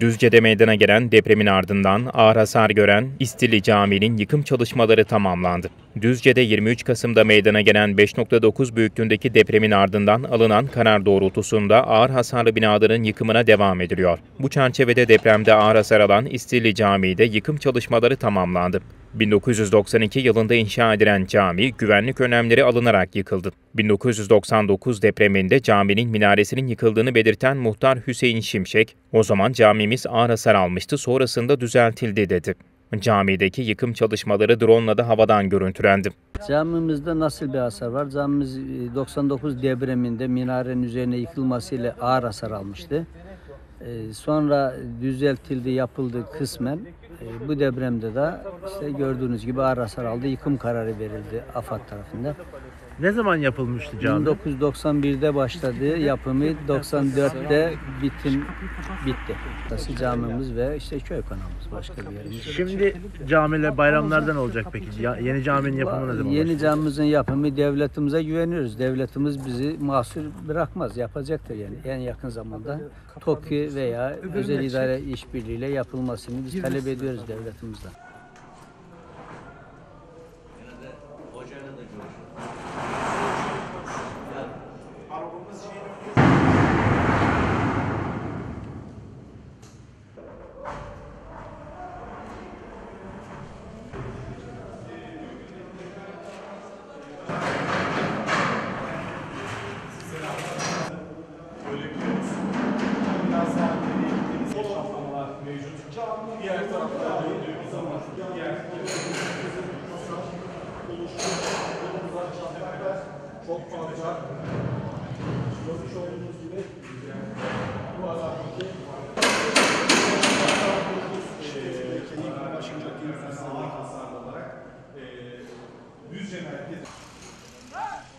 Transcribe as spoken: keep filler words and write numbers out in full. Düzce'de meydana gelen depremin ardından ağır hasar gören İstilli Camii'nin yıkım çalışmaları tamamlandı. Düzce'de yirmi üç Kasım'da meydana gelen beş nokta dokuz büyüklüğündeki depremin ardından alınan karar doğrultusunda ağır hasarlı binaların yıkımına devam ediliyor. Bu çerçevede depremde ağır hasar alan İstilli Camii'de yıkım çalışmaları tamamlandı. bin dokuz yüz doksan iki yılında inşa edilen cami güvenlik önlemleri alınarak yıkıldı. bin dokuz yüz doksan dokuz depreminde caminin minaresinin yıkıldığını belirten muhtar Hüseyin Şimşek, "O zaman camimiz ağır hasar almıştı, sonrasında düzeltildi," dedi. Camideki yıkım çalışmaları drone ile de havadan görüntülendi. Camimizde nasıl bir hasar var? Camimiz doksan dokuz depreminde minarenin üzerine yıkılmasıyla ağır hasar almıştı. Sonra düzeltildi, yapıldı kısmen. Bu depremde de işte gördüğünüz gibi ağır hasar aldı. Yıkım kararı verildi AFAD tarafından. Ne zaman yapılmıştı cami? bin dokuz yüz doksan bir'de başladı yapımı, doksan dört'te bitim bitti. Burası camimiz ve işte köy konağımız, başka bir yerimiz. Şimdi camiler bayramlardan olacak peki. Yeni caminin yapımı ne zaman? Yeni camimizin yapımı, devletimize güveniyoruz. Devletimiz bizi mahsur bırakmaz, yapacaktır yani. En yakın zamanda TOKİ veya özel idare işbirliğiyle yapılmasını biz talep ediyoruz devletimizden. Diğer taraflara döndüğümüz zaman diğer çok fazla görmüş olduğunuz gibi bu alandaki kendi başımca bir hasar olarak Düzce merkez